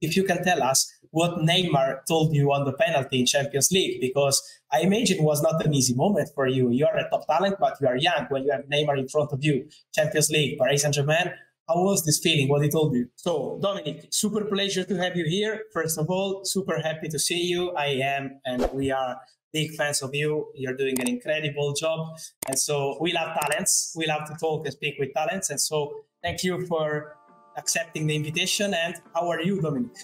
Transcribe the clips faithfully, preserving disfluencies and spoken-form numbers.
if you can tell us what Neymar told you on the penalty in Champions League, because I imagine it was not an easy moment for you. You are a top talent, but you are young when you have Neymar in front of you. Champions League, Paris Saint-Germain. How was this feeling, what he told you? So, Dominik, super pleasure to have you here. First of all, super happy to see you. I am, and we are big fans of you. You're doing an incredible job. And so we love talents. We love to talk and speak with talents. And so thank you for accepting the invitation. And how are you, Dominik?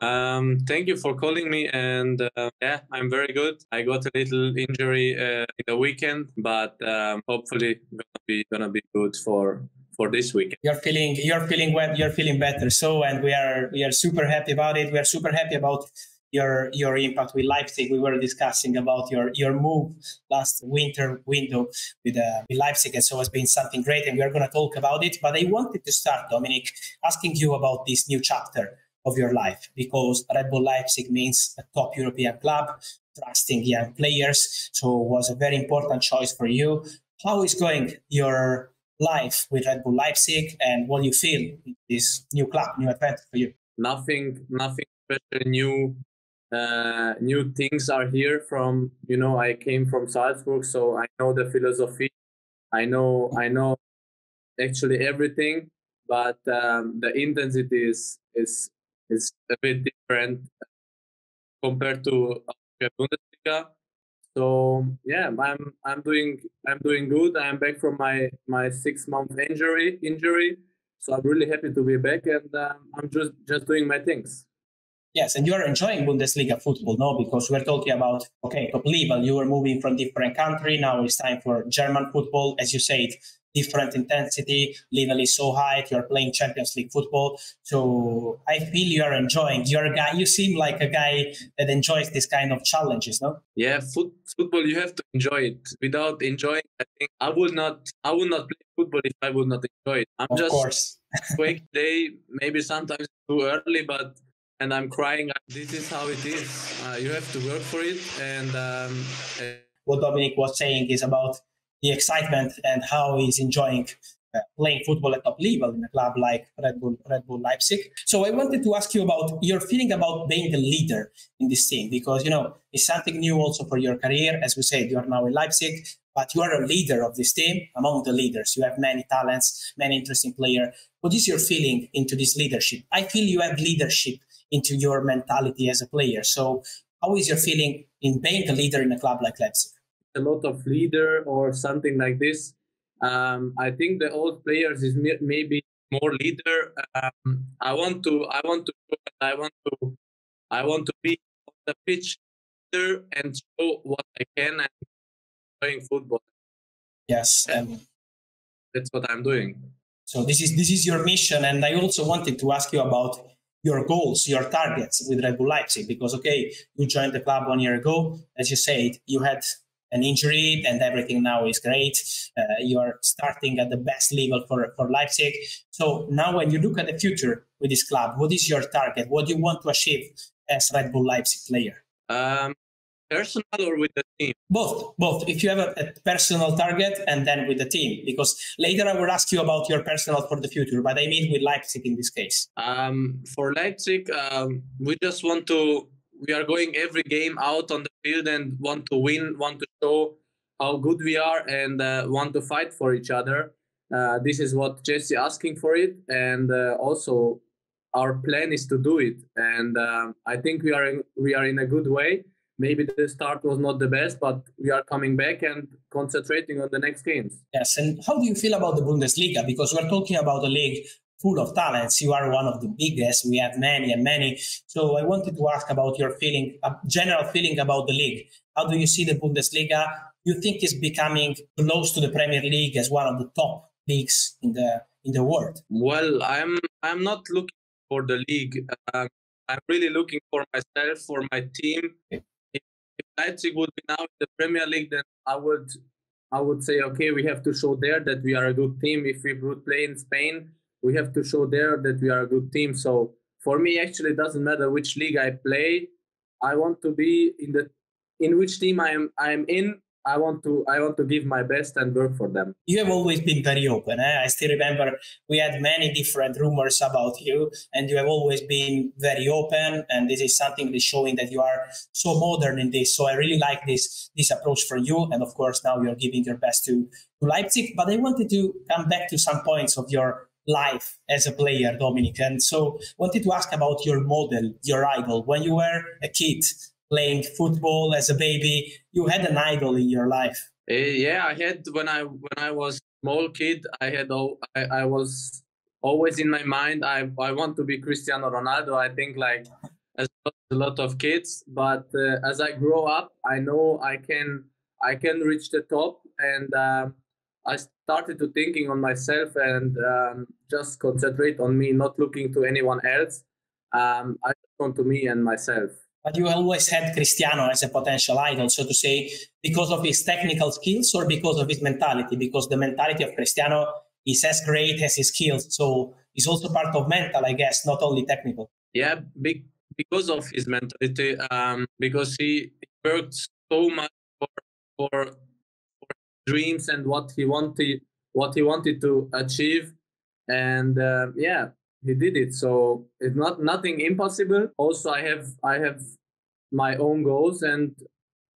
Um, thank you for calling me, and uh, yeah, I'm very good. I got a little injury uh, in the weekend, but um, hopefully gonna be gonna be good for for this weekend. You're feeling you're feeling well. You're feeling better. So, and we are we are super happy about it. We are super happy about your your impact with Leipzig. We were discussing about your your move last winter window with, uh, with Leipzig, and so it's been something great. And we are gonna talk about it. But I wanted to start, Dominik, asking you about this new chapter of your life, because Red Bull Leipzig means a top European club, trusting young players. So it was a very important choice for you. How is going your life with Red Bull Leipzig, and what do you feel in this new club, new adventure for you? Nothing, nothing special. New, uh, new things are here. From you know, I came from Salzburg, so I know the philosophy. I know, I know, actually everything. But um, the intensity is is. It's a bit different compared to Bundesliga. So yeah, I'm I'm doing I'm doing good. I'm back from my my six month injury injury. So I'm really happy to be back, and um, I'm just just doing my things. Yes, and you are enjoying Bundesliga football, no? Because we're talking about, okay, top level. You were moving from different country. Now it's time for German football, as you said. Different intensity, level is so high, you're playing Champions League football. So I feel you're enjoying. You're a guy, you seem like a guy that enjoys this kind of challenges, no? Yeah, foot, football, you have to enjoy it. Without enjoying, I think I would not I would not play football if I would not enjoy it. I'm of just course. Quick day, maybe sometimes too early, but and I'm crying. This is how it is. Uh, you have to work for it. And um, what Dominik was saying is about the excitement and how he's enjoying uh, playing football at top level in a club like Red Bull, Red Bull Leipzig. So I wanted to ask you about your feeling about being the leader in this team, because, you know, it's something new also for your career. As we said, you are now in Leipzig, but you are a leader of this team among the leaders. You have many talents, many interesting players. What is your feeling into this leadership? I feel you have leadership into your mentality as a player. So how is your feeling in being the leader in a club like Leipzig? A lot of leader or something like this. Um, I think the old players is maybe more leader. Um, I want to, I want to, I want to, I want to be on the pitch leader and show what I can and playing football. Yes, um, that's what I'm doing. So this is this is your mission, and I also wanted to ask you about your goals, your targets with Red Bull Leipzig, because okay, you joined the club one year ago, as you said, you had an injury and everything now is great. Uh, you are starting at the best level for, for Leipzig. So now when you look at the future with this club, what is your target? What do you want to achieve as Red Bull Leipzig player? Um, personal or with the team? Both, both. If you have a, a personal target and then with the team, because later I will ask you about your personal for the future, but I mean with Leipzig in this case. Um, for Leipzig, um, we just want to We are going every game out on the field and want to win, want to show how good we are, and uh, want to fight for each other. Uh, this is what Jesse asking for it, and uh, also our plan is to do it. And uh, I think we are in, we are in a good way. Maybe the start was not the best, but we are coming back and concentrating on the next games. Yes, and how do you feel about the Bundesliga? Because we're talking about a league full of talents. You are one of the biggest. We have many and many. So I wanted to ask about your feeling, uh, general feeling about the league. How do you see the Bundesliga? You think it's becoming close to the Premier League as one of the top leagues in the in the world? Well, I'm I'm not looking for the league. Um, I'm really looking for myself, for my team. Okay. If, if Leipzig would be now in the Premier League, then I would I would say, okay, we have to show there that we are a good team. If we would play in Spain, we have to show there that we are a good team. So for me, actually, it doesn't matter which league I play. I want to be in the in which team I am I am in. I want to I want to give my best and work for them. You have always been very open. Eh? I still remember we had many different rumors about you, and you have always been very open. And this is something that is showing that you are so modern in this. So I really like this this approach from you. And of course, now you're giving your best to, to Leipzig. But I wanted to come back to some points of your life as a player, Dominik. And so wanted to ask about your model, your idol, when you were a kid. Playing football as a baby, you had an idol in your life. Uh, yeah, I had when I when I was small kid. I had all, I, I was always in my mind. I I want to be Cristiano Ronaldo. I think like as a lot of kids. But uh, as I grow up, I know I can I can reach the top. And uh, I started to thinking on myself and um, just concentrate on me, not looking to anyone else. Um, I just want to me and myself. But you always had Cristiano as a potential idol, so to say, because of his technical skills or because of his mentality, because the mentality of Cristiano is as great as his skills. So it's also part of mental, I guess, not only technical. Yeah, be- because of his mentality, um, because he worked so much for, for, for dreams and what he wanted, what he wanted to achieve. And uh, yeah. He did it, so it's not nothing impossible. Also, I have I have my own goals, and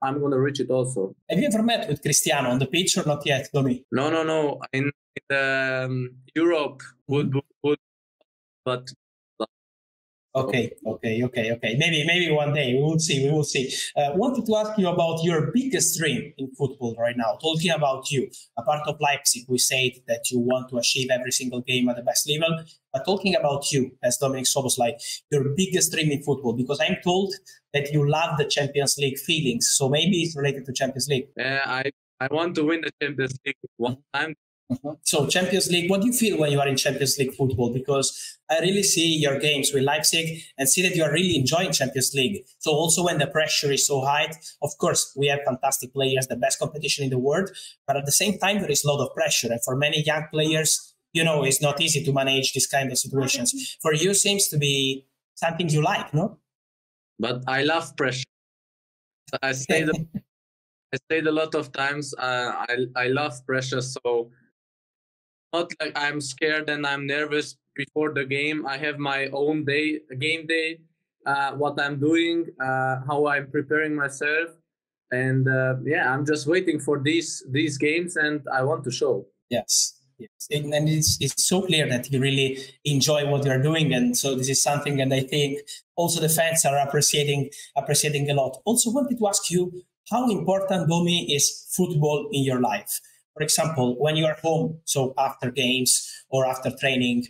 I'm gonna reach it also. Have you ever met with Cristiano on the pitch or not yet, Domi? No, no, no. In, in um, Europe, would would, but. Okay, okay, okay, okay. Maybe, maybe one day we will see. We will see. Uh, wanted to ask you about your biggest dream in football right now. Talking about you, a part of Leipzig, we said that you want to achieve every single game at the best level. But talking about you as Dominik Szoboszlai, your biggest dream in football, because I'm told that you love the Champions League feelings. So maybe it's related to Champions League. Yeah, uh, I I want to win the Champions League one time. Mm-hmm. So Champions League, what do you feel when you are in Champions League football? Because I really see your games with Leipzig and see that you are really enjoying Champions League. So also when the pressure is so high, of course, we have fantastic players, the best competition in the world. But at the same time, there is a lot of pressure. And for many young players, you know, it's not easy to manage these kind of situations. For you, seems to be something you like, no? But I love pressure. I say the, I say it a lot of times. Uh, I I love pressure, so... Not like I'm scared and I'm nervous before the game. I have my own day, game day, uh, what I'm doing, uh, how I'm preparing myself. And uh, yeah, I'm just waiting for these these games and I want to show. Yes. Yes. And, and it's, it's so clear that you really enjoy what you're doing. And so this is something that I think also the fans are appreciating, appreciating a lot. Also wanted to ask you, how important, Domi, is football in your life? For example, when you are home, so after games or after training,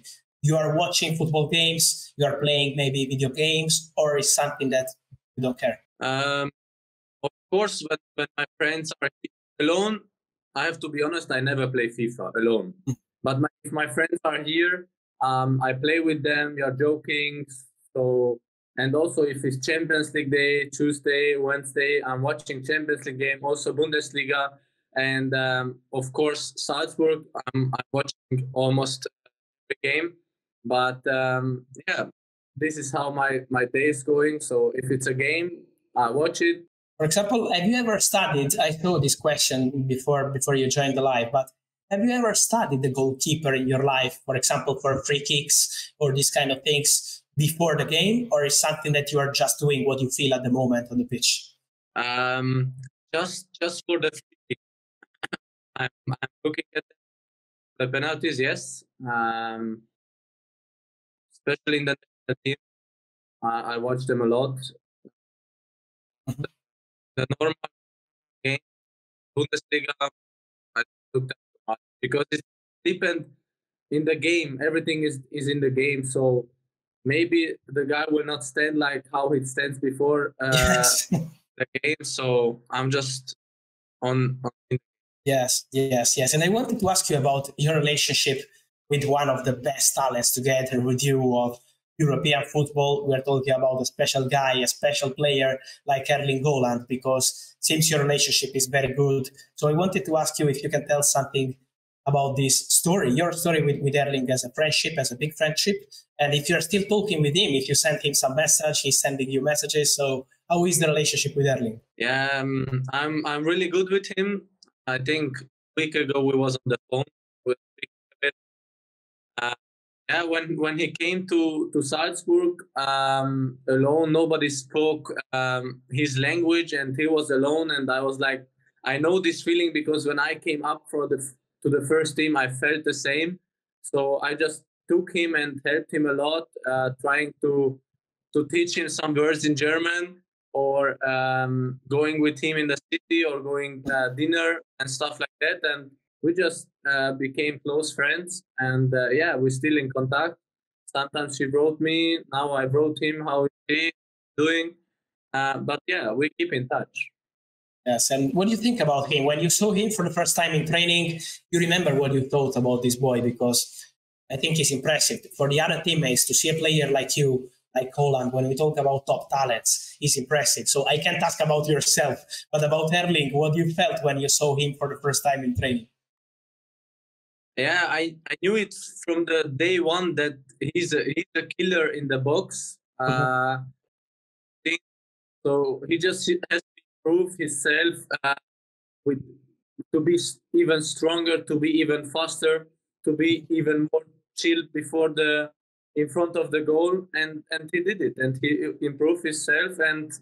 you are watching football games, you are playing maybe video games, or is something that you don't care? Um, of course, when, when my friends are alone, I have to be honest, I never play FIFA alone. But my, if my friends are here, um, I play with them, we are joking. So, and also if it's Champions League day, Tuesday, Wednesday, I'm watching Champions League game, also Bundesliga. And um, of course, Salzburg, I'm, I'm watching almost every game. But um, yeah, this is how my, my day is going. So if it's a game, I watch it. For example, have you ever studied, I know this question before before you joined the live, but have you ever studied the goalkeeper in your life, for example, for free kicks or these kind of things before the game? Or is something that you are just doing what you feel at the moment on the pitch? Um, just just for the free kicks. I'm, I'm looking at the penalties, yes, um, especially in the, the team. Uh, I watch them a lot. Mm-hmm. The, the normal game, Bundesliga, I look at them because it depends in the game. Everything is, is in the game, so maybe the guy will not stand like how he stands before uh, yes. the game. So I'm just on. on Yes, yes, yes. And I wanted to ask you about your relationship with one of the best talents together with you of European football. We're talking about a special guy, a special player like Erling Haaland, because since your relationship is very good. So I wanted to ask you if you can tell something about this story, your story with, with Erling as a friendship, as a big friendship. And if you're still talking with him, if you send him some message, he's sending you messages. So how is the relationship with Erling? Yeah, um, I'm I'm really good with him. I think a week ago we was on the phone. Uh, yeah, when, when he came to, to Salzburg um, alone, nobody spoke um, his language and he was alone. And I was like, I know this feeling because when I came up for the to the first team, I felt the same. So I just took him and helped him a lot, uh, trying to to teach him some words in German or um, going with him in the city or going to dinner and stuff like that. And we just uh, became close friends. And uh, yeah, we're still in contact. Sometimes he wrote me. Now I wrote him how he's doing. Uh, but yeah, we keep in touch. Yes, and what do you think about him? When you saw him for the first time in training, you remember what you thought about this boy, because I think he's impressive. For the other teammates, to see a player like you, like Haaland, when we talk about top talents, is impressive. So I can't ask about yourself, but about Erling, what you felt when you saw him for the first time in training? Yeah, I, I knew it from the day one that he's a, he's a killer in the box. Uh, so he just has prove himself uh, with, to be even stronger, to be even faster, to be even more chilled before the in front of the goal, and and he did it, and he improved himself, and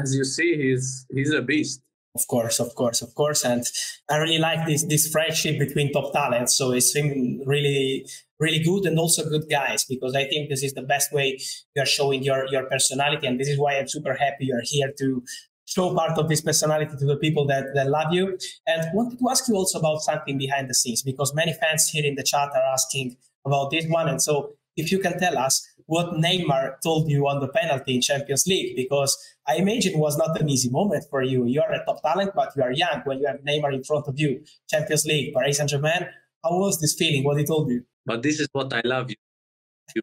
as you see, he's he's a beast. Of course, of course, of course, and I really like this this friendship between top talents. So it's really, really good, and also good guys, because I think this is the best way you are showing your your personality, and this is why I'm super happy you are here to show part of this personality to the people that, that love you. And wanted to ask you also about something behind the scenes, because many fans here in the chat are asking about this one. And so if you can tell us what Neymar told you on the penalty in Champions League, because I imagine it was not an easy moment for you. You are a top talent, but you are young when you have Neymar in front of you. Champions League, Paris Saint-Germain, how was this feeling, what he told you? But this is what I love you.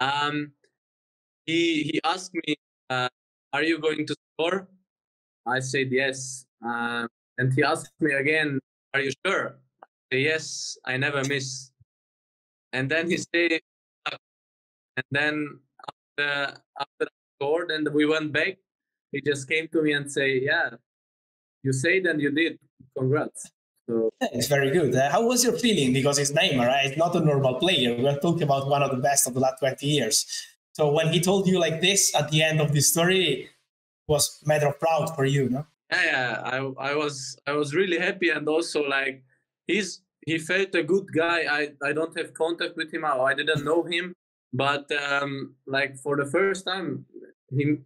um, he, he asked me, uh, are you going to score? I said yes. Uh, and he asked me again, are you sure? I said yes, I never miss. And then he said, and then after, after I scored and we went back, he just came to me and said, yeah, you said and you did. Congrats. So it's very good. Uh, how was your feeling? Because it's Neymar, right? It's not a normal player. We're talking about one of the best of the last twenty years. So when he told you like this at the end of the story, it was a matter of proud for you, no? Yeah, yeah. I, I was I was really happy, and also like he's he felt a good guy. I, I don't have contact with him. I didn't know him, but um, like for the first time, him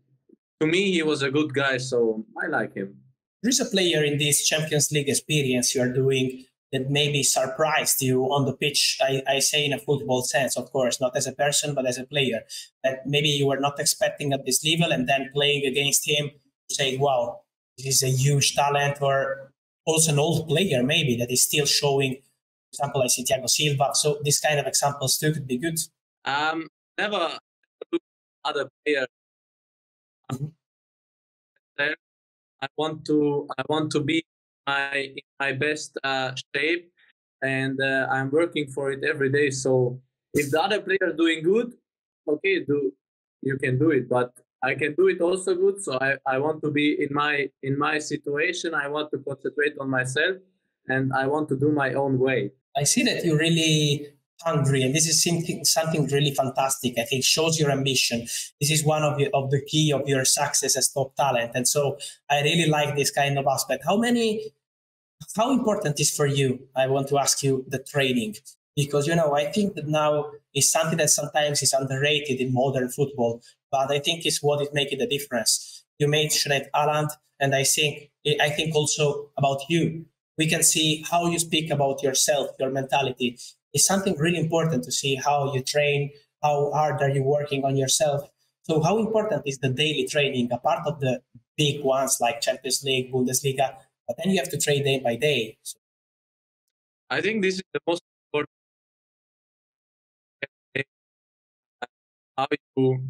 to me he was a good guy, so I like him. There's a player in this Champions League experience you are doing that maybe surprised you on the pitch. I, I say in a football sense, of course, not as a person, but as a player, that maybe you were not expecting at this level, and then playing against him, saying, wow, this is a huge talent, or also an old player maybe that is still showing. For example, I see Thiago Silva. So this kind of examples too could be good. Um, never look at other players. Mm-hmm. I want to. I want to be my in my best uh, shape, and uh, I'm working for it every day. So if the other player is doing good, okay, do you can do it, but I can do it also good. So I, I want to be in my in my situation. I want to concentrate on myself, and I want to do my own way. I see that you're really hungry, and this is something something really fantastic. I think shows your ambition. This is one of the, of the key of your success as top talent, and so I really like this kind of aspect. How many, how important is for you? I want to ask you the training, because you know I think that now is something that sometimes is underrated in modern football, but I think it's what is making the difference. You mentioned Haaland, and I think I think also about you. We can see how you speak about yourself, your mentality. It's something really important to see how you train, how hard are you working on yourself. So how important is the daily training, apart of the big ones like Champions League, Bundesliga, but then you have to train day by day. So I think this is the most important thing, how you,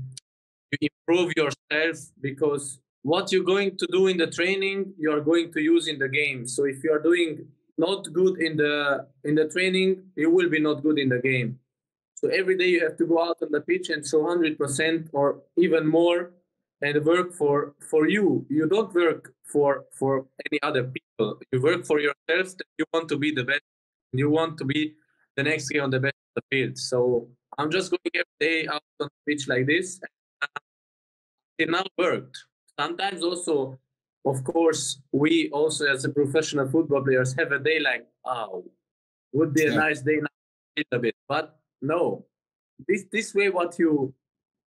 you improve yourself, because what you're going to do in the training, you are going to use in the game. So if you are doing not good in the in the training, he will be not good in the game. So every day you have to go out on the pitch and show one hundred percent or even more and work for, for you. You don't work for, for any other people. You work for yourself. That you want to be the best. You want to be the next year on the best of the field. So I'm just going every day out on the pitch like this. And it now worked. Sometimes also, of course, we also as a professional football players have a day like, oh, would be a yeah. nice day now a bit. But no, this this way what you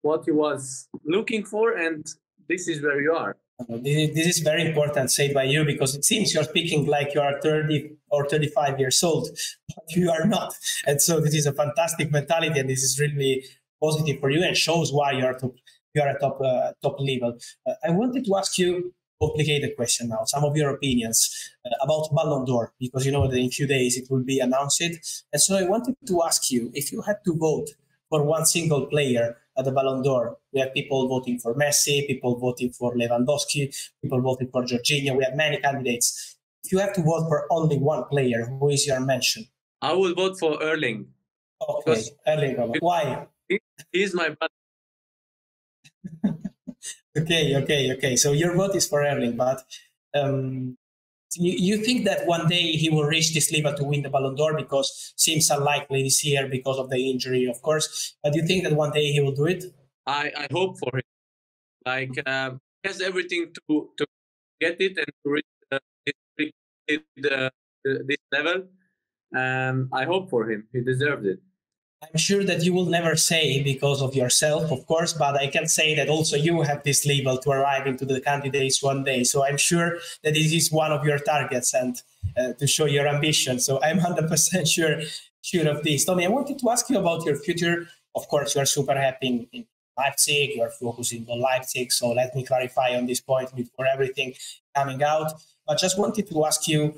what you was looking for, and this is where you are. This is very important, said by you, because it seems you're speaking like you are thirty or thirty-five years old, but you are not. And so this is a fantastic mentality, and this is really positive for you and shows why you are top, you are a top uh, top level. Uh, I wanted to ask you a complicated question now, some of your opinions uh, about Ballon d'Or, because you know that in a few days it will be announced. And so I wanted to ask you, if you had to vote for one single player at the Ballon d'Or, we have people voting for Messi, people voting for Lewandowski, people voting for Jorginho. We have many candidates. If you have to vote for only one player, who is your mention? I will vote for Erling. Okay, Erling. Why? He's my brother. okay, okay, okay. So your vote is for Erling, but um, you, you think that one day he will reach this level to win the Ballon d'Or, because seems unlikely this year because of the injury, of course. But do you think that one day he will do it? I, I hope for it. Like, um, he has everything to, to get it and to reach uh, this, uh, this level. Um, I hope for him. He deserves it. I'm sure that you will never say because of yourself, of course, but I can say that also you have this level to arrive into the candidates one day. So I'm sure that this is one of your targets and uh, to show your ambition. So I'm one hundred percent sure, sure of this. Tommy, I wanted to ask you about your future. Of course, you are super happy in Leipzig. You are focusing on Leipzig. So let me clarify on this point before everything coming out. But just wanted to ask you,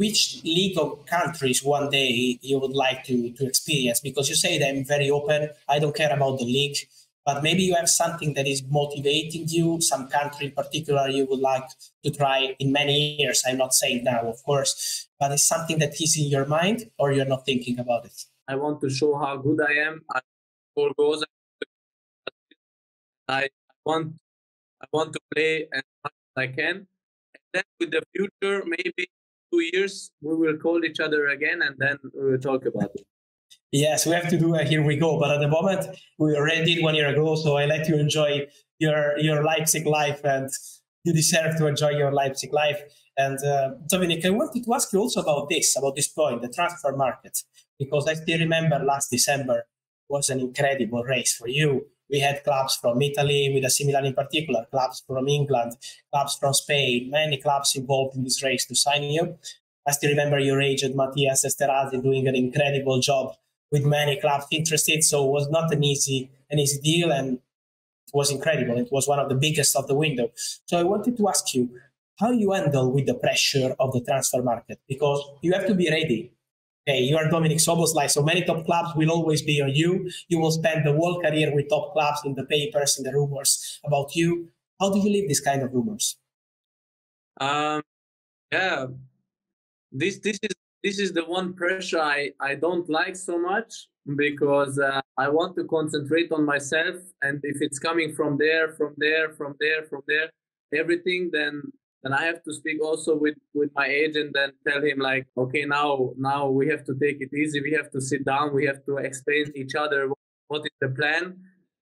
which league of countries one day you would like to, to experience? Because you say that I'm very open, I don't care about the league, but maybe you have something that is motivating you, some country in particular you would like to try in many years. I'm not saying now, of course, but it's something that is in your mind or you're not thinking about it. I want to show how good I am. I score goals. I want, I want to play as much as I can. And then with the future, maybe two years, we will call each other again and then we will talk about it. Yes, we have to do a here we go. But at the moment, we already did one year ago. So I let you enjoy your, your Leipzig life, and you deserve to enjoy your Leipzig life. And uh, Dominik, I wanted to ask you also about this, about this point, the transfer market, because I still remember last December was an incredible race for you. We had clubs from Italy, with a Milan in particular, clubs from England, clubs from Spain, many clubs involved in this race to sign you. I still remember your agent, Mattias Esterazzi, doing an incredible job with many clubs interested. So it was not an easy, an easy deal, and it was incredible. It was one of the biggest of the window. So I wanted to ask you how you handle with the pressure of the transfer market, because you have to be ready. Okay, you are Dominik Szoboszlai, so many top clubs will always be on you. You will spend the whole career with top clubs in the papers, in the rumors about you. How do you live this kind of rumors? Um, yeah, this this is this is the one pressure I I don't like so much, because uh, I want to concentrate on myself, and if it's coming from there, from there, from there, from there, everything, then. And I have to speak also with, with my agent and tell him like, okay, now now we have to take it easy. We have to sit down. We have to explain to each other what, what is the plan.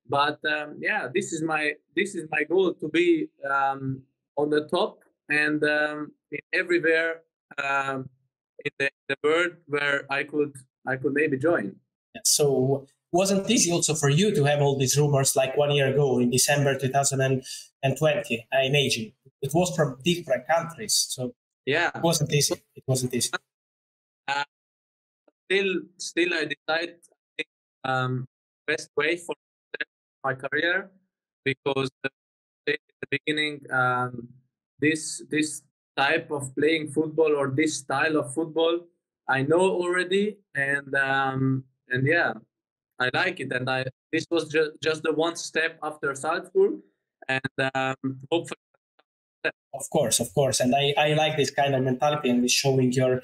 But um, yeah, this is my this is my goal, to be um, on the top and um, in everywhere um, in the, the world where I could I could maybe join. So wasn't easy also for you to have all these rumors like one year ago in December two thousand twenty? I imagine it was from different countries, so yeah, it wasn't easy. It wasn't easy. Uh, still, still, I decided um, best way for my career, because at the beginning, um, this this type of playing football or this style of football, I know already, and. Um, And yeah, I like it. And I this was just, just the one step after Salzburg. And um, hopefully. Of course, of course. And I, I like this kind of mentality, and it's showing your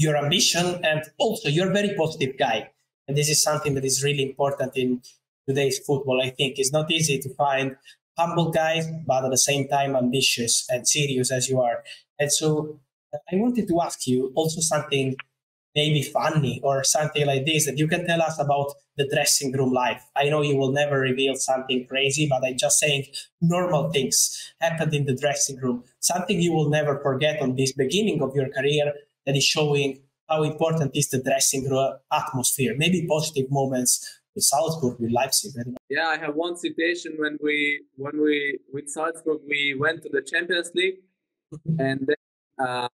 your ambition, and also you're a very positive guy. And this is something that is really important in today's football, I think. It's not easy to find humble guys, but at the same time ambitious and serious as you are. And so I wanted to ask you also something maybe funny or something like this, that you can tell us about the dressing room life. I know you will never reveal something crazy, but I'm just saying normal things happened in the dressing room, something you will never forget on this beginning of your career that is showing how important is the dressing room atmosphere, maybe positive moments with Salzburg, with Leipzig. Yeah, I have one situation when we, when we with Salzburg, we went to the Champions League, and then, uh,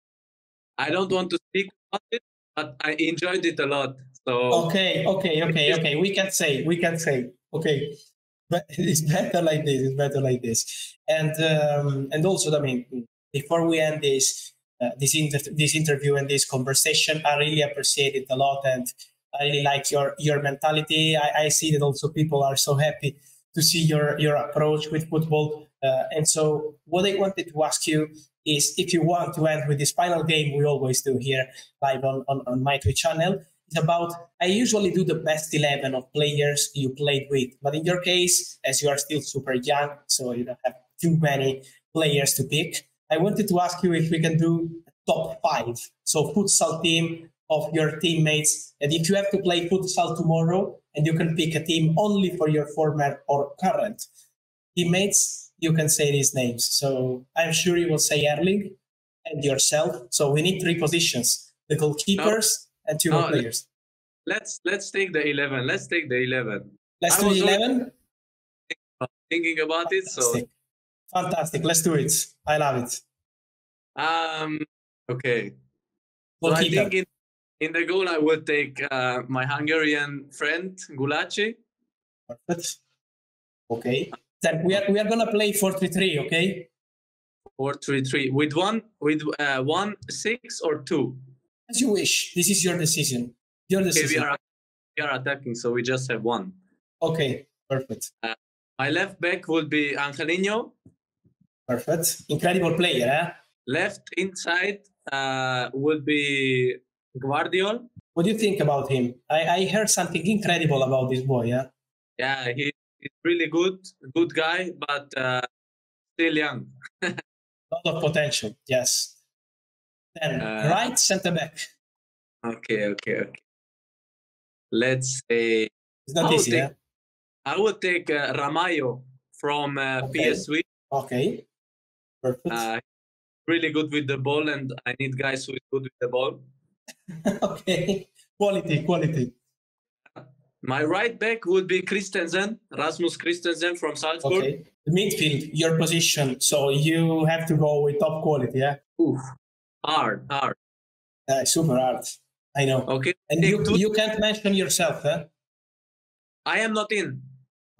I don't want to speak about it, but I enjoyed it a lot. So okay, okay, okay, okay. We can say, we can say, okay, but it's better like this. It's better like this. And um, and also, I mean, before we end this uh, this inter- this interview and this conversation, I really appreciate it a lot, and I really like your your mentality. I, I see that also people are so happy to see your your approach with football. Uh, and so, what I wanted to ask you is, if you want to end with this final game we always do here live on, on, on my Twitch channel, it's about, I usually do the best eleven of players you played with. But in your case, as you are still super young, so you don't have too many players to pick, I wanted to ask you if we can do a top five. So futsal team of your teammates. And if you have to play futsal tomorrow and you can pick a team only for your former or current teammates, you can say these names. So I'm sure you will say Erling and yourself. So we need three positions, the goalkeepers no, and two no, more players. Let's let's take the eleven. Let's take the eleven. Let's do eleven. Thinking about it. Fantastic. So fantastic. Let's do it. I love it. Um okay. So I think in, in the goal I will take uh, my Hungarian friend Gulácsi. Perfect. Okay. Then we are we are gonna play four three three, okay? four three three with one with uh, one six or two. As you wish. This is your decision. Your decision. Okay, we are we are attacking, so we just have one. Okay, perfect. Uh, my left back would be Angelino. Perfect. Incredible player, huh? Left inside uh, would be Gvardiol. What do you think about him? I, I heard something incredible about this boy, yeah. Yeah, he. He's really good, good guy, but uh, still young. A lot of potential, yes. Then uh, right center back. Okay, okay, okay. Let's say it's not I easy. Would take, yeah? I would take uh, Ramayo from uh, okay. P S V. Okay, perfect. Uh, really good with the ball, and I need guys who is good with the ball. Okay, quality, quality. My right back would be Christensen, Rasmus Christensen from Salzburg. Okay. Midfield, your position. So you have to go with top quality, yeah? Oof. Hard, hard. Uh, super hard. I know. Okay. And you, two... you can't mention yourself, huh? I am not in.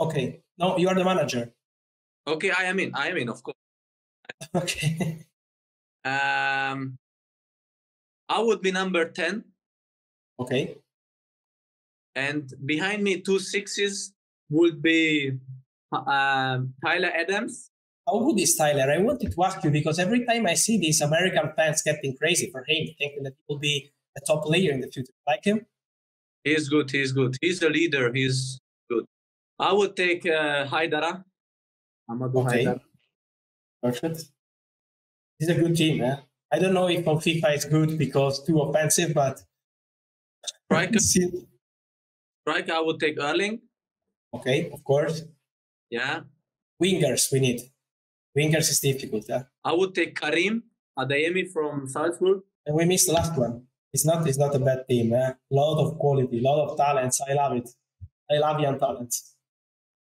Okay. No, you are the manager. Okay, I am in. I am in, of course. Okay. um, I would be number ten. Okay. And behind me, two sixes would be uh, Tyler Adams. How good is Tyler? I wanted to ask you, because every time I see these American fans getting crazy for him, thinking that he will be a top player in the future. Like him? He's good. He's good. He's a leader. He's good. I would take uh, Haidara. Amadou okay. Haidara. Perfect. He's a good team, eh? I don't know if on FIFA is good because too offensive, but... Right. Right, I would take Erling. Okay, of course. Yeah. Wingers, we need. Wingers is difficult. Yeah? I would take Karim Adeyemi from Salzburg. And we missed the last one. It's not It's not a bad team. Eh? Lot of quality, lot of talents. I love it. I love young talents.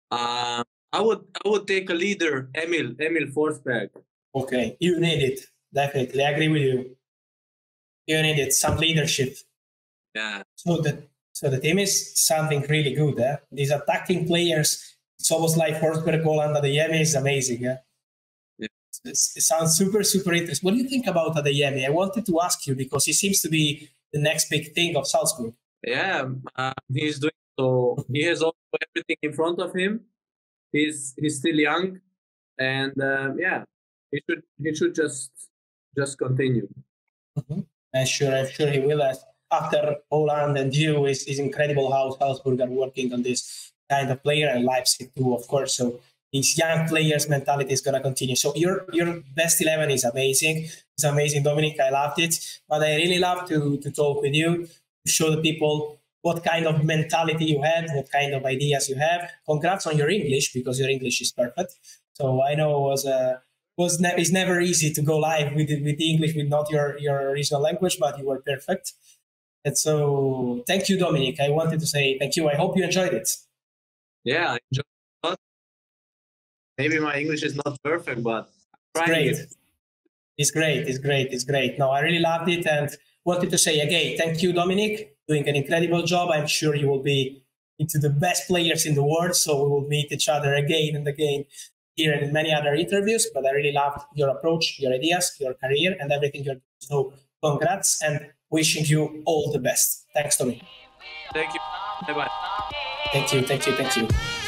Uh, I would I would take a leader, Emil, Emil Forsberg. Okay, you need it. Definitely, I agree with you. You need it, some leadership. Yeah. So that... So the team is something really good. Eh? These attacking players, it's almost like Forsberg, Haaland, Adeyemi is amazing. Eh? Yeah. It sounds super, super interesting. What do you think about Adeyemi? I wanted to ask you because he seems to be the next big thing of Salzburg. Yeah, uh, he's doing so. He has also everything in front of him. He's he's still young, and uh, yeah, he should he should just just continue. Mm-hmm. and sure, sure he will. As after Haaland and you, it's, it's incredible how Salzburg are working on this kind of player, and Leipzig too, of course. So his young players' mentality is going to continue. So your your best eleven is amazing. It's amazing, Dominik. I loved it. But I really love to to talk with you, to show the people what kind of mentality you have, what kind of ideas you have. Congrats on your English, because your English is perfect. So I know it was a was ne it's never easy to go live with with English, with not your your original language, but you were perfect. And so thank you, Dominik. I wanted to say thank you. I hope you enjoyed it. Yeah, I enjoyed it a lot. Maybe my English is not perfect, but I'm trying it. It's great. It's great. It's great. No, I really loved it, and wanted to say again, thank you, Dominik. Doing an incredible job. I'm sure you will be into the best players in the world. So we will meet each other again and again here and in many other interviews. But I really loved your approach, your ideas, your career, and everything you're doing. So congrats, and wishing you all the best. Thanks, Tommy. Thank you. Bye-bye. Thank you. Thank you. Thank you.